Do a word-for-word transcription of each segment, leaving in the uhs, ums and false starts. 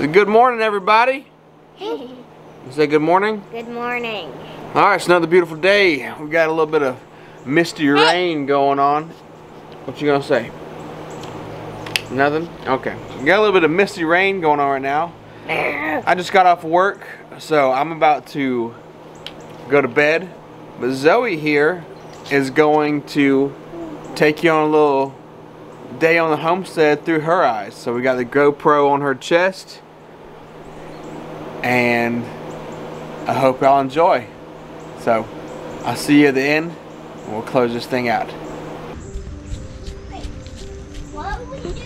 Good morning, everybody. Hey. Say good morning. Good morning. All right, it's another beautiful day. We got a little bit of misty rain going on. What you gonna say? Nothing? Okay. We got a little bit of misty rain going on right now. I just got off work, so I'm about to go to bed. But Zoe here is going to take you on a little day on the homestead through her eyes. So we got the GoPro on her chest, and I hope y'all enjoy. So I'll see you at the end, and we'll close this thing out. Wait, what are we doing?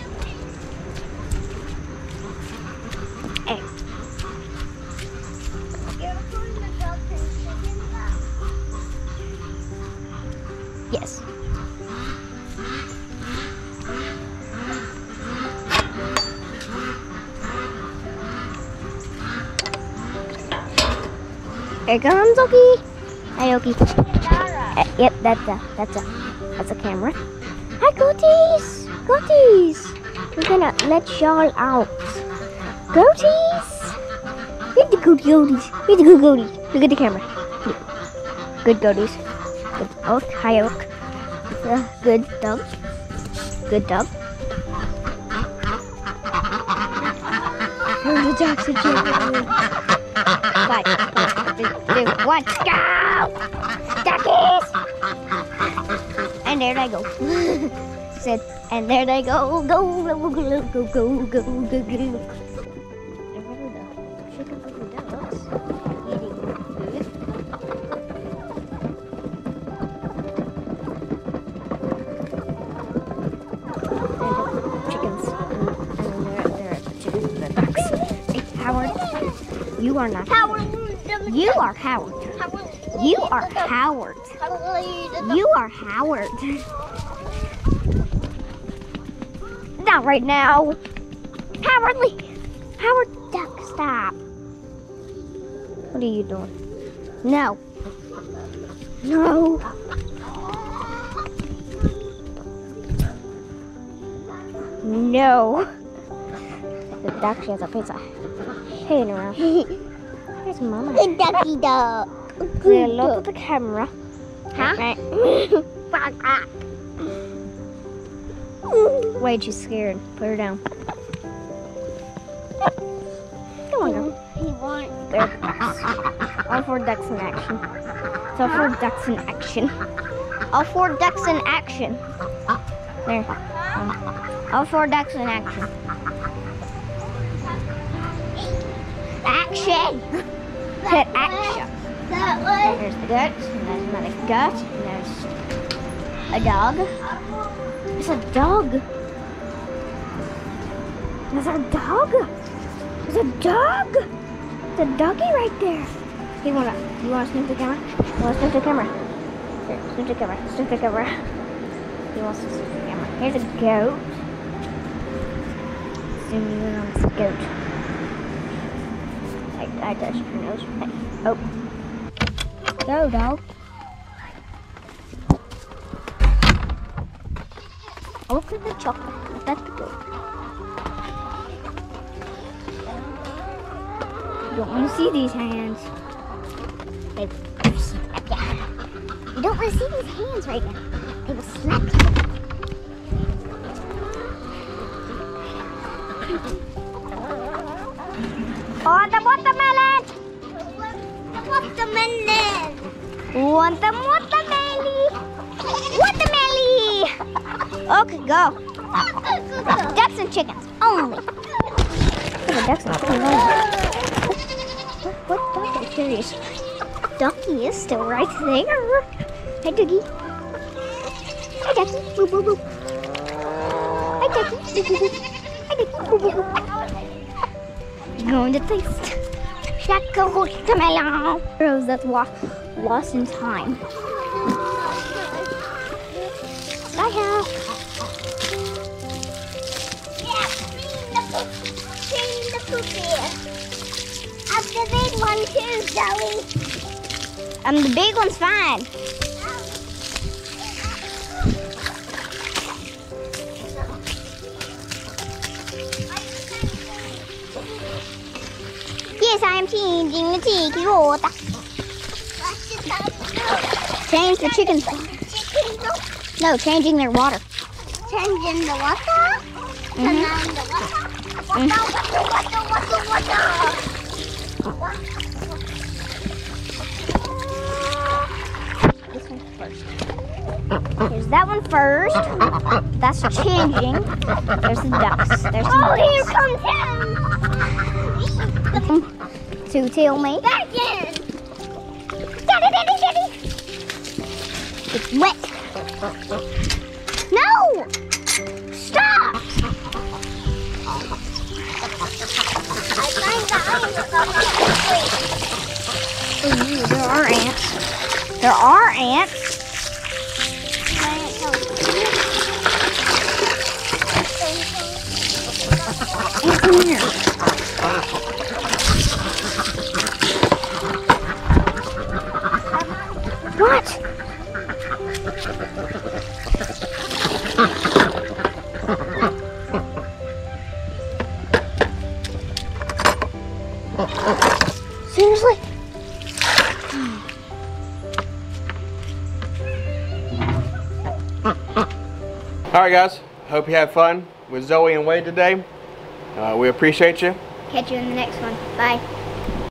Hey. You're putting the dolphin chicken back. Yes. Here comes Oki. Hi, Oki. Uh, yep, that's a, that's a, that's a camera. Hi, goatees, goatees. We're gonna let y'all out. Goatees. We're the good goatees. We're the good goatees. Look at the camera. Good goatees. Good oak. Hi, oak. Uh, good dog. Good dog. There's a dog situation. Bye. Let's go! Duckies! And there they go. Said, and there they go. Go, go, go, go, go, go, go, go. Chicken from the dogs eating food. Chickens. There are chickens in the box. Hey, Howard, you are not Howard. You are Howard. You are Howard. You are Howard. Not right now. Howard Lee. Howard Duck, stop. What are you doing? No. No. No. The duck, she has a pizza. Hanging around. Where's Mama? Good ducky dog. Good look at the camera. Huh? Fuck up. Wade, she's scared. Put her down. Come on, girl. He wants. There it goes. All four ducks in action. It's all four ducks in action. All four ducks in action. There. Um, all four ducks in action. Action! That action. That way. There's the goat, and there's another goat, and there's a dog. There's a dog. There's a dog. There's a dog. There's a doggy right there. Hey, wanna, you wanna sniff the camera? You wanna sniff the camera? Here, sniff the camera. Sniff the camera. He wants to sniff the camera. Here's a goat. Zooming in on this goat. I touched your nose. Oh. Go, dog. Look at the chocolate. That's the goat. You don't want to see these hands. They will snap you. You don't want to see these hands right now. They will snap you. Oh, the watermelon! The watermelon! Want the watermelon! Watermelon! Okay, go. Ducks and chickens only. The duck's not too long. What, what dog? I'm curious. Ducky is still right there. Hi, Ducky. Hi, Ducky. Boo, boo, boo. Hi, Ducky. Boo, boo, boo. Hi, Ducky. Boo, boo, boo. Going to taste that watermelon. Rose that's lost in time. Bye, Hal. Yeah, clean the poop. Clean the poop here. I'm the big one too, Zoe. Um, the big one's fine. Yes, I am changing the tiki water. Change the chicken's water. No, changing their water. Changing the water? Mm -hmm. the water? Water, mm -hmm. water, water, water, water. This one's first. Here's that one first. That's changing. There's the ducks. There's some oh, ducks. Here comes him! To tell me. Back in! Daddy, daddy, daddy! It's wet. No! Stop! Ooh, there are ants. There are ants. Ants in here. What? Seriously? Alright guys, hope you had fun with Zoe and Wade today. Uh, we appreciate you. Catch you in the next one. Bye.